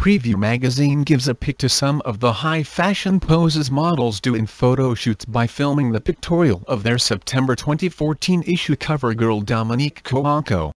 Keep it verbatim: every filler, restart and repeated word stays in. Preview magazine gives a pick to some of the high-fashion poses models do in photo shoots by filming the pictorial of their September twenty fourteen issue cover girl Dominique Cojuangco.